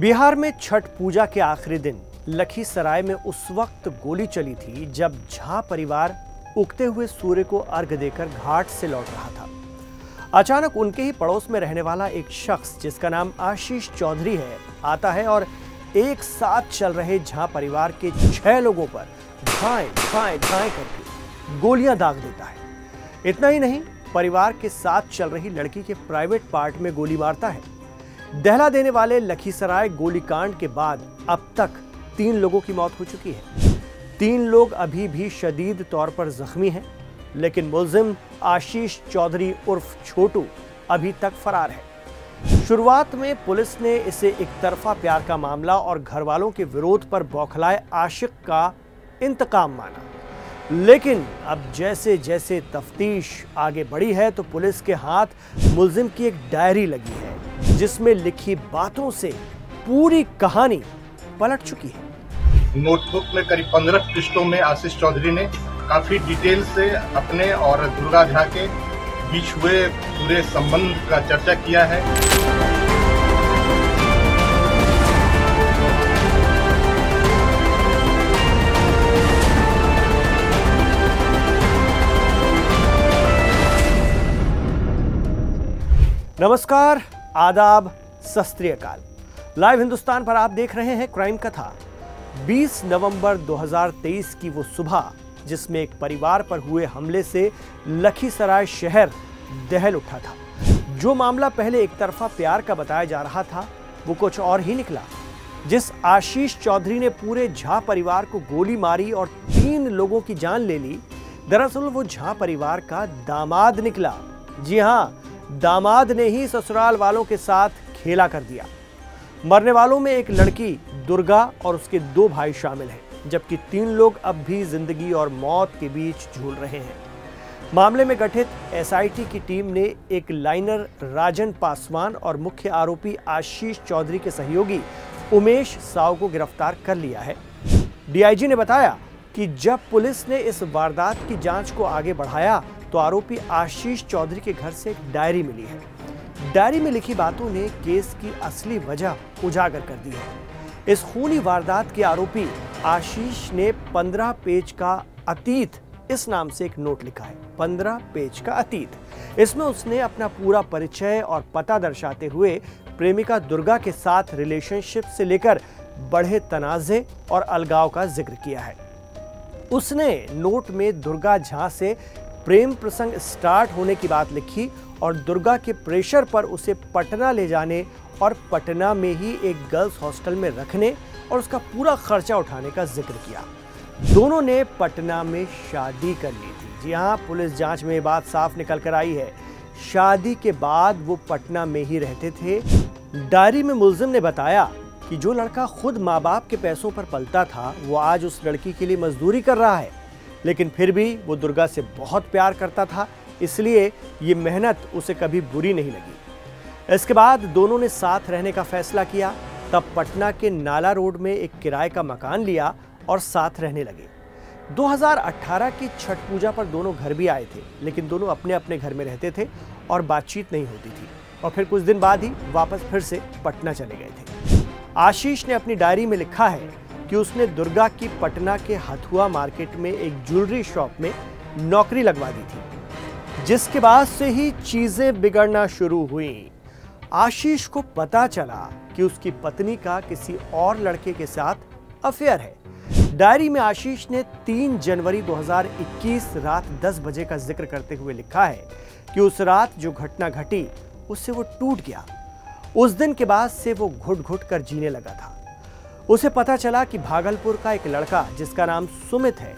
बिहार में छठ पूजा के आखिरी दिन लखीसराय में उस वक्त गोली चली थी जब झा परिवार उगते हुए सूर्य को अर्घ्य देकर घाट से लौट रहा था। अचानक उनके ही पड़ोस में रहने वाला एक शख्स जिसका नाम आशीष चौधरी है आता है और एक साथ चल रहे झा परिवार के 6 लोगों पर झाए झाए झाए करके गोलियां दाग देता है। इतना ही नहीं, परिवार के साथ चल रही लड़की के प्राइवेट पार्ट में गोली मारता है। दहला देने वाले लखीसराय गोलीकांड के बाद अब तक 3 लोगों की मौत हो चुकी है। 3 लोग अभी भी शदीद तौर पर जख्मी हैं, लेकिन मुल्जिम आशीष चौधरी उर्फ छोटू अभी तक फरार है। शुरुआत में पुलिस ने इसे एक तरफा प्यार का मामला और घरवालों के विरोध पर बौखलाए आशिक का इंतकाम माना, लेकिन अब जैसे जैसे तफ्तीश आगे बढ़ी है तो पुलिस के हाथ मुल्जिम की एक डायरी लगी है जिसमें लिखी बातों से पूरी कहानी पलट चुकी है। नोटबुक में करीब 15 पृष्ठों में आशीष चौधरी ने काफी डिटेल से अपने और दुर्गा झा के बीच हुए पूरे संबंध का चर्चा किया है। नमस्कार, आदाब, सत श्री अकाल। लाइव हिंदुस्तान पर आप देख रहे हैं क्राइम कथा। 20 नवंबर 2023 की वो सुबह जिसमें एक परिवार पर हुए हमले से लखीसराय शहर दहल उठा था। जो मामला पहले एक तरफा प्यार का बताया जा रहा था वो कुछ और ही निकला। जिस आशीष चौधरी ने पूरे झा परिवार को गोली मारी और 3 लोगों की जान ले ली, दरअसल वो झा परिवार का दामाद निकला। जी हाँ, दामाद ने ही ससुराल वालों के साथ खेला कर दिया। मरने वालों में एक लड़की दुर्गा और उसके 2 भाई शामिल हैं, जबकि 3 लोग अब भी जिंदगी और मौत के बीच झूल रहे हैं। मामले में गठित एसआईटी की टीम ने एक लाइनर राजन पासवान और मुख्य आरोपी आशीष चौधरी के सहयोगी उमेश साव को गिरफ्तार कर लिया है। डीआईजी ने बताया कि जब पुलिस ने इस वारदात की जांच को आगे बढ़ाया तो आरोपी आशीष चौधरी के घर से एक डायरी मिली है। डायरी में लिखी बातों ने केस की असली वजह उजागर कर दी है। इस खूनी वारदात के आरोपी आशीष ने 15 पेज का अतीत इस नाम से एक नोट लिखा है। 15 पेज का अतीत, इसमें उसने अपना पूरा परिचय और पता दर्शाते हुए प्रेमिका दुर्गा के साथ रिलेशनशिप से लेकर बढ़े तनाजे और अलगाव का जिक्र किया है। उसने नोट में दुर्गा झा से प्रेम प्रसंग स्टार्ट होने की बात लिखी और दुर्गा के प्रेशर पर उसे पटना ले जाने और पटना में ही एक गर्ल्स हॉस्टल में रखने और उसका पूरा खर्चा उठाने का जिक्र किया। दोनों ने पटना में शादी कर ली थी। जी हाँ, पुलिस जांच में ये बात साफ निकल कर आई है। शादी के बाद वो पटना में ही रहते थे। डायरी में मुल्जिम ने बताया कि जो लड़का खुद माँ बाप के पैसों पर पलता था वो आज उस लड़की के लिए मजदूरी कर रहा है, लेकिन फिर भी वो दुर्गा से बहुत प्यार करता था, इसलिए ये मेहनत उसे कभी बुरी नहीं लगी। इसके बाद दोनों ने साथ रहने का फैसला किया। तब पटना के नाला रोड में एक किराए का मकान लिया और साथ रहने लगे। 2018 की छठ पूजा पर दोनों घर भी आए थे, लेकिन दोनों अपने अपने घर में रहते थे और बातचीत नहीं होती थी और फिर कुछ दिन बाद ही वापस फिर से पटना चले गए थे। आशीष ने अपनी डायरी में लिखा है कि उसने दुर्गा की पटना के हथुआ मार्केट में एक ज्वेलरी शॉप में नौकरी लगवा दी थी, जिसके बाद से ही चीजें बिगड़ना शुरू हुई। आशीष को पता चला कि उसकी पत्नी का किसी और लड़के के साथ अफेयर है। डायरी में आशीष ने 3 जनवरी 2021 रात 10 बजे का जिक्र करते हुए लिखा है कि उस रात जो घटना घटी उससे वो टूट गया। उस दिन के बाद से वो घुट घुट कर जीने लगा था। उसे पता चला कि भागलपुर का एक लड़का जिसका नाम सुमित है,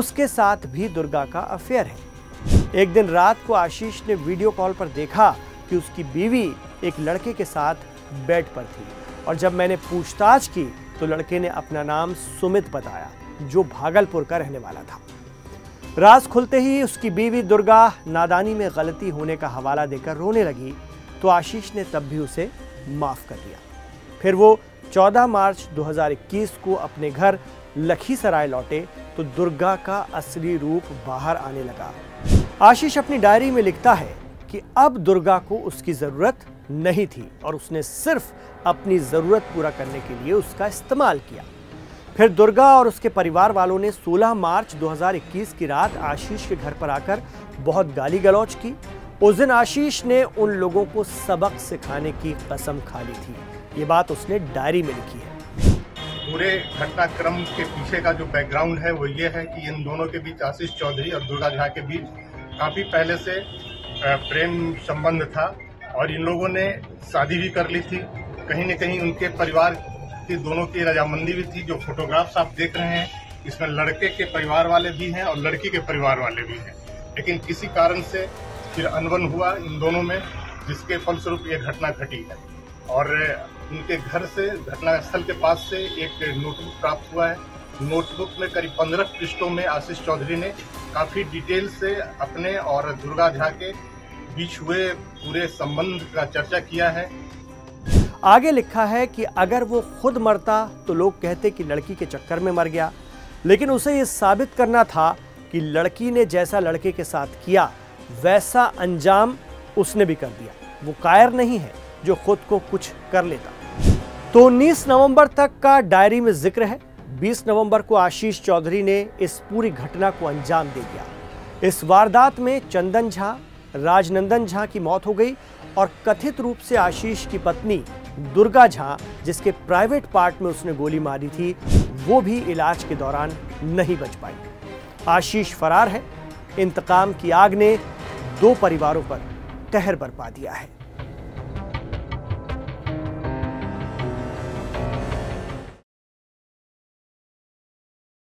उसके साथ भी दुर्गा का अफेयर है। एक दिन रात को आशीष ने वीडियो कॉल पर देखा कि उसकी बीवी एक लड़के के साथ बेड पर थी और जब मैंने पूछताछ की तो लड़के ने अपना नाम सुमित बताया, जो भागलपुर का रहने वाला था। राज खुलते ही उसकी बीवी दुर्गा नादानी में गलती होने का हवाला देकर रोने लगी, तो आशीष ने तब भी उसे माफ कर दिया। फिर वो 14 मार्च 2021 को अपने घर लखीसराय लौटे तो दुर्गा का असली रूप बाहर आने लगा। आशीष अपनी डायरी में लिखता है कि अब दुर्गा को उसकी जरूरत नहीं थी और उसने सिर्फ अपनी ज़रूरत पूरा करने के लिए उसका इस्तेमाल किया। फिर दुर्गा और उसके परिवार वालों ने 16 मार्च 2021 की रात आशीष के घर पर आकर बहुत गाली गलौज की। उस दिन आशीष ने उन लोगों को सबक सिखाने की कसम खा ली थी। ये बात उसने डायरी में लिखी है। पूरे घटनाक्रम के पीछे का जो बैकग्राउंड है वो ये है कि इन दोनों के बीच, आशीष चौधरी और दुर्गा झा के बीच, काफ़ी पहले से प्रेम संबंध था और इन लोगों ने शादी भी कर ली थी। कहीं न कहीं उनके परिवार की दोनों की रजामंदी भी थी। जो फोटोग्राफ्स आप देख रहे हैं इसमें लड़के के परिवार वाले भी हैं और लड़की के परिवार वाले भी हैं, लेकिन किसी कारण से फिर अनबन हुआ इन दोनों में, जिसके फलस्वरूप ये घटना घटी है। और उनके घर से, घटनास्थल के पास से एक नोटबुक प्राप्त हुआ है। नोटबुक में करीब 15 पृष्ठों में आशीष चौधरी ने काफ़ी डिटेल से अपने और दुर्गा झा के बीच हुए पूरे संबंध का चर्चा किया है। आगे लिखा है कि अगर वो खुद मरता तो लोग कहते कि लड़की के चक्कर में मर गया, लेकिन उसे ये साबित करना था कि लड़की ने जैसा लड़के के साथ किया वैसा अंजाम उसने भी कर दिया। वो कायर नहीं है जो खुद को कुछ कर लेता। तो 19 नवंबर तक का डायरी में जिक्र है। 20 नवंबर को आशीष चौधरी ने इस पूरी घटना को अंजाम दे दिया। इस वारदात में चंदन झा, राजनंदन झा की मौत हो गई और कथित रूप से आशीष की पत्नी दुर्गा झा, जिसके प्राइवेट पार्ट में उसने गोली मारी थी, वो भी इलाज के दौरान नहीं बच पाई। आशीष फरार है। इंतकाम की आग ने दो परिवारों पर कहर बरपा दिया है।